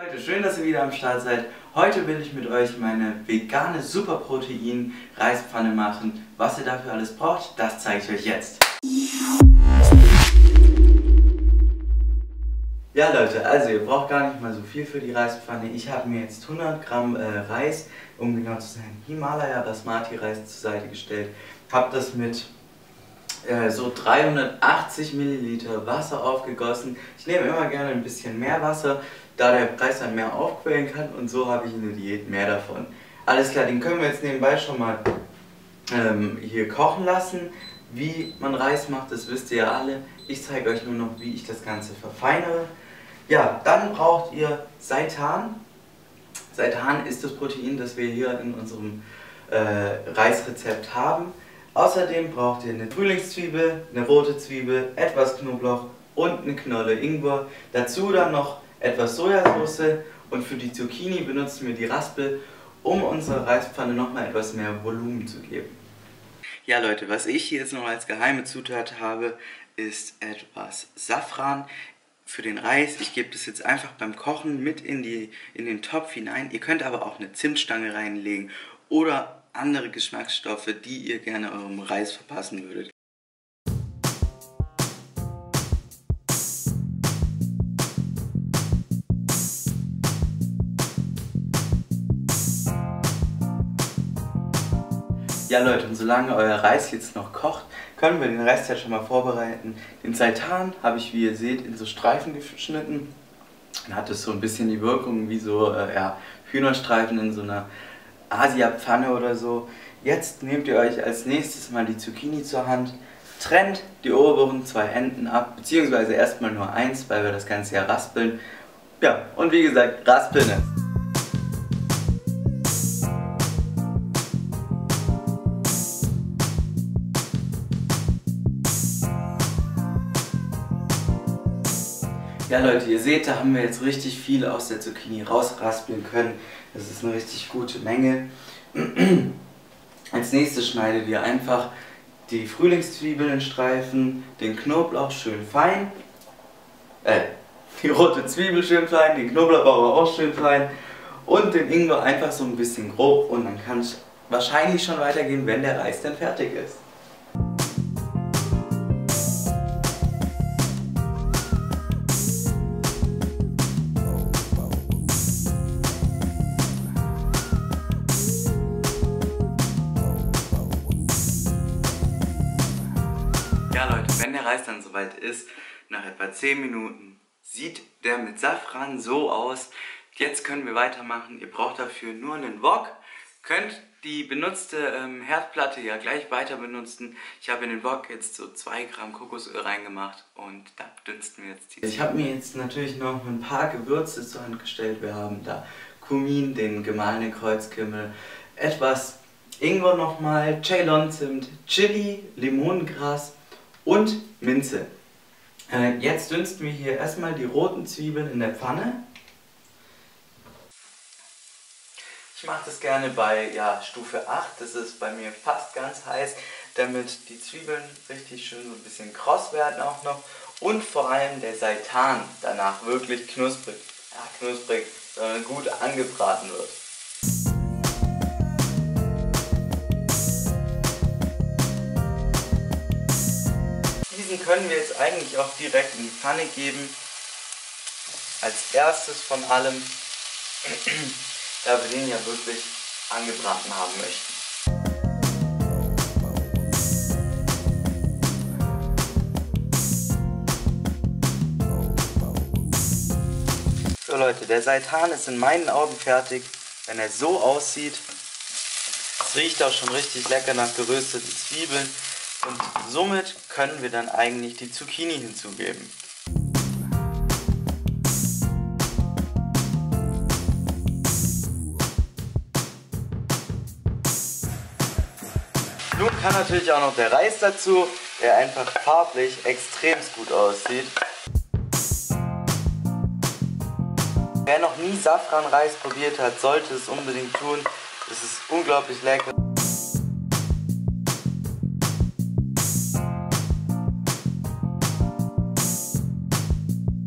Leute, schön, dass ihr wieder am Start seid. Heute will ich mit euch meine vegane Superprotein-Reispfanne machen. Was ihr dafür alles braucht, das zeige ich euch jetzt. Ja Leute, also ihr braucht gar nicht mal so viel für die Reispfanne. Ich habe mir jetzt 100 Gramm Reis, um genau zu sein, Himalaya Basmati-Reis zur Seite gestellt. Habe das mit so 380 Milliliter Wasser aufgegossen. Ich nehme immer gerne ein bisschen mehr Wasser, da der Reis dann mehr aufquellen kann, und so habe ich in der Diät mehr davon. Alles klar, den können wir jetzt nebenbei schon mal hier kochen lassen. Wie man Reis macht, das wisst ihr ja alle. Ich zeige euch nur noch, wie ich das Ganze verfeinere. Ja, dann braucht ihr Seitan. Seitan ist das Protein, das wir hier in unserem Reisrezept haben. Außerdem braucht ihr eine Frühlingszwiebel, eine rote Zwiebel, etwas Knoblauch und eine Knolle Ingwer. Dazu dann noch etwas Sojasauce, und für die Zucchini benutzen wir die Raspel, um unserer Reispfanne nochmal etwas mehr Volumen zu geben. Ja Leute, was ich hier jetzt noch als geheime Zutat habe, ist etwas Safran für den Reis. Ich gebe das jetzt einfach beim Kochen mit in den Topf hinein. Ihr könnt aber auch eine Zimtstange reinlegen oder andere Geschmacksstoffe, die ihr gerne eurem Reis verpassen würdet. Ja Leute, und solange euer Reis jetzt noch kocht, können wir den Rest ja schon mal vorbereiten. Den Seitan habe ich, wie ihr seht, in so Streifen geschnitten. Dann hat es so ein bisschen die Wirkung wie so Hühnerstreifen in so einer Asia-Pfanne oder so. Jetzt nehmt ihr euch als nächstes mal die Zucchini zur Hand, trennt die oberen zwei Enden ab, beziehungsweise erstmal nur eins, weil wir das Ganze ja raspeln. Ja, und wie gesagt, raspeln es. Ja Leute, ihr seht, da haben wir jetzt richtig viel aus der Zucchini rausraspeln können. Das ist eine richtig gute Menge. Als nächstes schneidet ihr einfach die Frühlingszwiebeln in Streifen, den Knoblauch schön fein, die rote Zwiebel schön fein, den Knoblauch auch schön fein und den Ingwer einfach so ein bisschen grob, und dann kann es wahrscheinlich schon weitergehen, wenn der Reis dann fertig ist. Wenn der Reis dann soweit ist, nach etwa 10 Minuten, sieht der mit Safran so aus. Jetzt können wir weitermachen. Ihr braucht dafür nur einen Wok. Könnt die benutzte Herdplatte ja gleich weiter benutzen. Ich habe in den Wok jetzt so 2 Gramm Kokosöl reingemacht, und da dünsten wir jetzt die. Ich habe mir jetzt natürlich noch ein paar Gewürze zur Hand gestellt. Wir haben da Kumin, den gemahlenen Kreuzkümmel, etwas Ingwer nochmal, Ceylonzimt, Chili, Limongras und Minze. Jetzt dünsten wir hier erstmal die roten Zwiebeln in der Pfanne. Ich mache das gerne bei Stufe 8, das ist bei mir fast ganz heiß, damit die Zwiebeln richtig schön so ein bisschen kross werden auch noch, und vor allem der Seitan danach wirklich knusprig, gut angebraten wird. Können wir jetzt eigentlich auch direkt in die Pfanne geben, als erstes von allem, da wir den ja wirklich angebraten haben möchten. So Leute, der Seitan ist in meinen Augen fertig, wenn er so aussieht. Es riecht auch schon richtig lecker nach gerösteten Zwiebeln. Und somit können wir dann eigentlich die Zucchini hinzugeben. Nun kann natürlich auch noch der Reis dazu, der einfach farblich extrem gut aussieht. Wer noch nie Safranreis probiert hat, sollte es unbedingt tun. Es ist unglaublich lecker.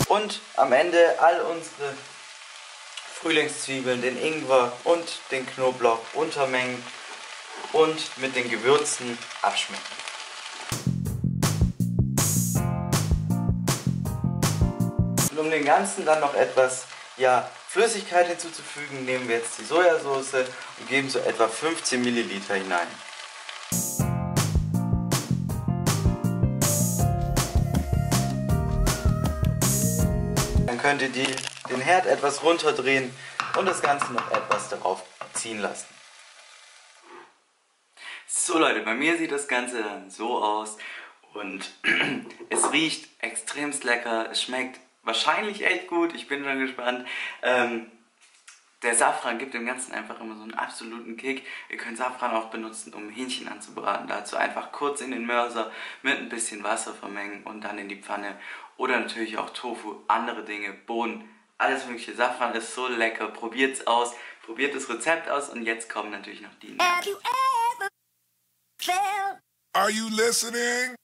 Und am Ende all unsere Frühlingszwiebeln, den Ingwer und den Knoblauch untermengen und mit den Gewürzen abschmecken. Und um dem Ganzen dann noch etwas Flüssigkeit hinzuzufügen, nehmen wir jetzt die Sojasauce und geben so etwa 15 Milliliter hinein. Dann könnt ihr den Herd etwas runterdrehen und das Ganze noch etwas darauf ziehen lassen. So Leute, bei mir sieht das Ganze dann so aus und es riecht extremst lecker, es schmeckt wahrscheinlich echt gut, ich bin schon gespannt. Der Safran gibt dem Ganzen einfach immer so einen absoluten Kick. Ihr könnt Safran auch benutzen, um Hähnchen anzubraten. Dazu einfach kurz in den Mörser mit ein bisschen Wasser vermengen und dann in die Pfanne. Oder natürlich auch Tofu, andere Dinge, Bohnen, alles mögliche. Safran ist so lecker, probiert's aus, probiert das Rezept aus und jetzt kommen natürlich noch die Nachrichten. Are you listening?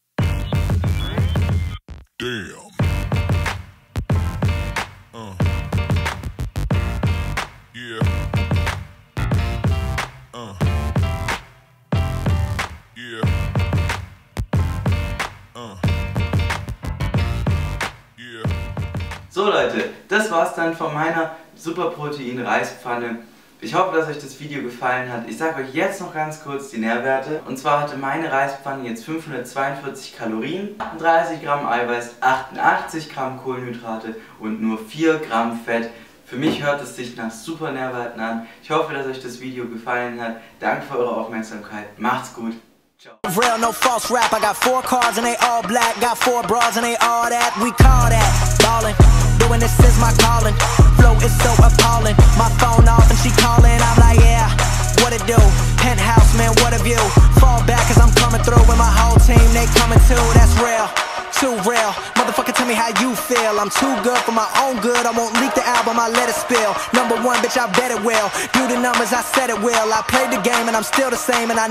Damn. So Leute, das war's dann von meiner Superprotein-Reispfanne. Ich hoffe, dass euch das Video gefallen hat. Ich sage euch jetzt noch ganz kurz die Nährwerte. Und zwar hatte meine Reispfanne jetzt 542 Kalorien, 38 Gramm Eiweiß, 88 Gramm Kohlenhydrate und nur 4 Gramm Fett. Für mich hört es sich nach super Nährwerten an. Ich hoffe, dass euch das Video gefallen hat. Danke für eure Aufmerksamkeit. Macht's gut. Ciao. Real, no false rap. I got 4 cars and they all black. Got 4 bras and they all that. We call that ballin'. Doing this is my calling. Flow is so appalling. My phone off and she calling. I'm like, yeah, what it do? Penthouse, man, what a view. Fall back cause I'm coming through. And my whole team, they coming too. That's real. Too real, motherfucker, tell me how you feel. I'm too good for my own good. I won't leak the album, I let it spill. Number 1, bitch, I bet it will. Do the numbers, I said it will. I played the game and I'm still the same and I